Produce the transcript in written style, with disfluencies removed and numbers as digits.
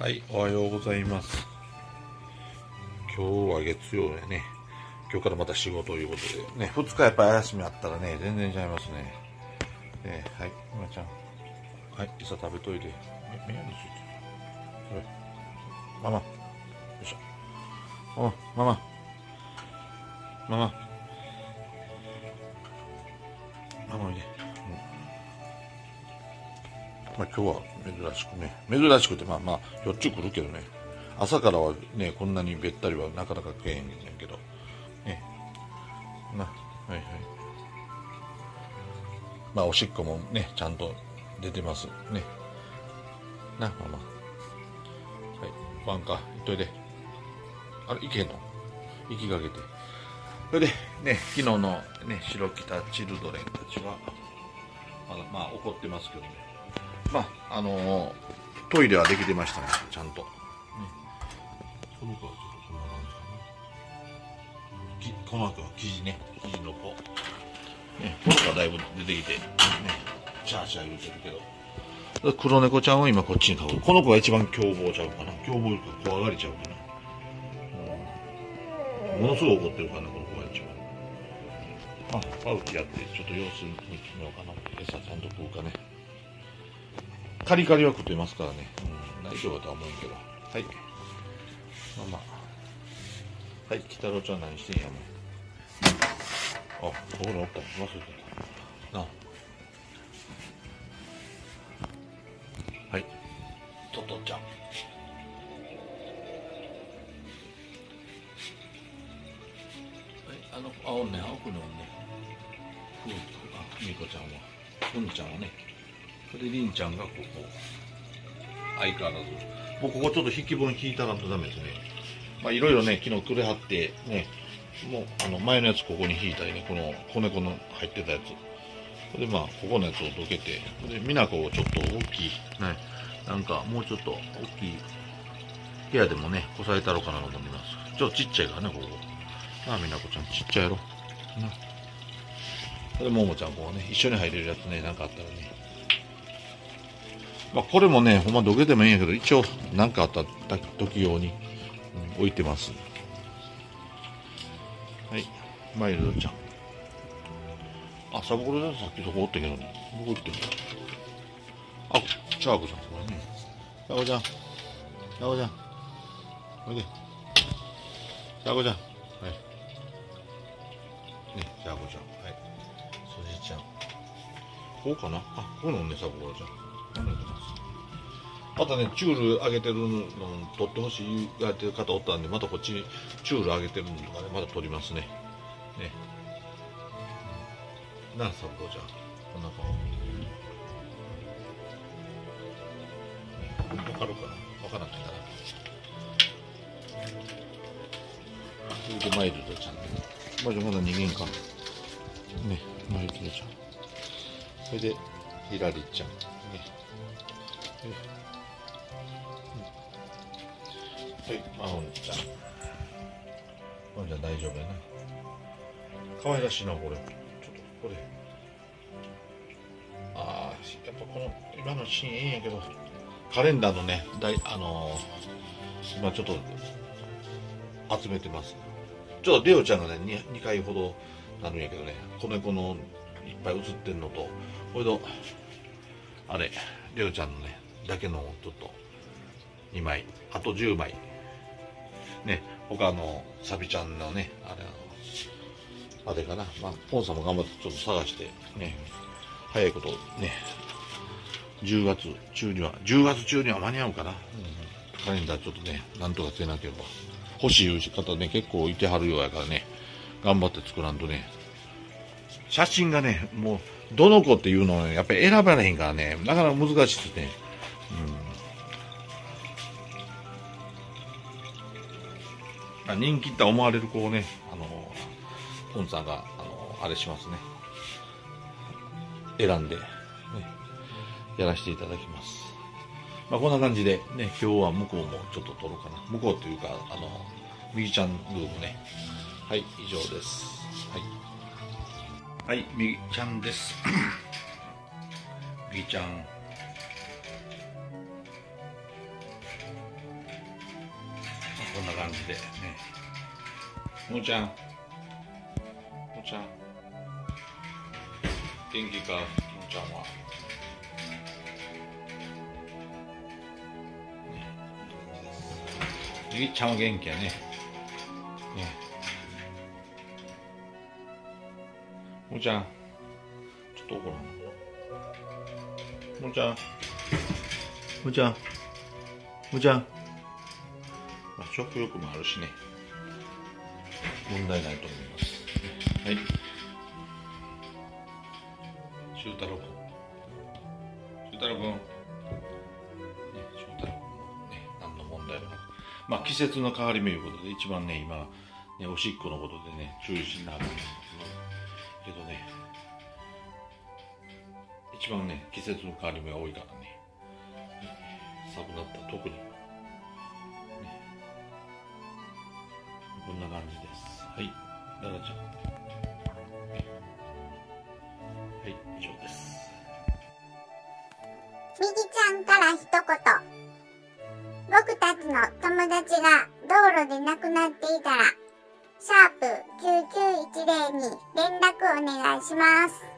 はい、おはようございます。今日は月曜やね。今日からまた仕事ということでね、2日やっぱり休みあったらね、全然ちゃいますね。はい、今ちゃん、はい、餌食べといて。目についてる。ママ、よいしょ。お、ママ、ママ、ママおいで。まあ、今日は珍しくね、珍しくてまあよっちゅう来るけどね、朝からはねこんなにべったりはなかなか来えへんねんけどね。な、はいはい、まあおしっこもねちゃんと出てますね。なママ、はい、ご飯か行っといで。あれ行けへんの、行きかけて。それでね、昨日のね白北チルドレンたちはまあ怒ってますけどね、まあトイレはできてましたね、ちゃんと。ね、その子はちょっとそんな感じかな。この後は生地ね、生地の子。ね、この子はだいぶ出てきて、ね、シャーシャー言うてるけど。黒猫ちゃんは今こっちに囲う。この子が一番凶暴ちゃうかな。凶暴よりか怖がりちゃうかな。ものすごい怒ってるからね、この子が一番。あ、パウチやって、ちょっと様子見てみようかな。餌ちゃんと食うかね。カリカリは食ってますからね、大丈夫だとは思うけど。はい、ママ、はい、鬼太郎ちゃん何してんやもん。あ、ここにおった、忘れてたな。はい、トトちゃん、あの、あ、おんね、奥におんね。あ、みこちゃんは、ふんちゃんはね。それでりんちゃんがここ、相変わらずもうここちょっと引き分引いたらとダメですね。まあいろいろね昨日くれはってね、もう前のやつここに引いたりね、この子猫の入ってたやつで、まあここのやつをどけて、で美奈子をちょっと大きい、ね、なんかもうちょっと大きい部屋でもねこさえたろうかなと思います。ちょっとちっちゃいからねここ。ああ美奈子ちゃんちっちゃいやろな。それでももちゃんこうね一緒に入れるやつね、なんかあったらね、まあこれもね、ほんまどけてもいいんやけど、一応何かあった時用に置いてます。はい、マイルドちゃん。あ、サボコロちゃんさっきそこおったけどね。どこ行ってんの？あ、チャーコちゃん、これね。チャーコちゃん。チャーコちゃん。おいで。チャーコちゃん。はい。ね、チャーコちゃん。はい。そじちゃん。こうかな？あ、こうなのね、サボコロちゃん。またねチュールあげてるの取ってほしいやってる方おったんで、またこっちにチュールあげてるのとかね、また取りますね。ね、なあサブロちゃん、こんな顔分かるかな、分からないかな。続いてマイルドちゃんね。まだまだ逃げんかね、マイルドちゃん。それでひらりちゃんね。はい、まほんちゃん。まほんちゃん大丈夫やな。可愛らしいな、これ。ちょっと、これ。ああ、やっぱこの、今のシーンいいんやけど、カレンダーのね、今ちょっと、集めてます。ちょっとレオちゃんがね、2回ほどなるんやけどね、子猫のいっぱい写ってるのと、これと、あれ、レオちゃんのね、だけのをちょっと、2枚、あと10枚。ね、他のサビちゃんのね、あれかな、まあ、ポンさんも頑張ってちょっと探して、ね、早いことね、10月中には間に合うかな。カレンダーちょっとね、なんとかせなければ。欲しいいう方ね、結構いてはるようやからね、頑張って作らんとね、写真がね、もう、どの子っていうのをやっぱり選ばれへんからね、なかなか難しいですね。人気って思われる子をね、ポンさんが、あれしますね。選んで、ね、やらせていただきます。まあ、こんな感じで、ね、今日は向こうもちょっと撮ろうかな。向こうというか、みぎちゃんルームね。はい、以上です。はい、みぎちゃんです。みぎちゃん。こんな感じでね。もーちゃん元気か？もーちゃんはゆいちゃんは元気やね。もーちゃんちょっと怒らん。もーちゃんまあ、食欲もあるしね、問題ないと思います。はい。しゅうたろうくん、ね、何の問題もなく、まあ季節の変わり目いうことで一番ね今ねおしっこのことでね注意しながらですけどね、一番ね季節の変わり目が多いからね、寒くなったら特に。こんな感じです。はい、ララちゃん。はい、以上です。みぎちゃんから一言。僕たちの友達が道路で亡くなっていたら、#9910に連絡お願いします。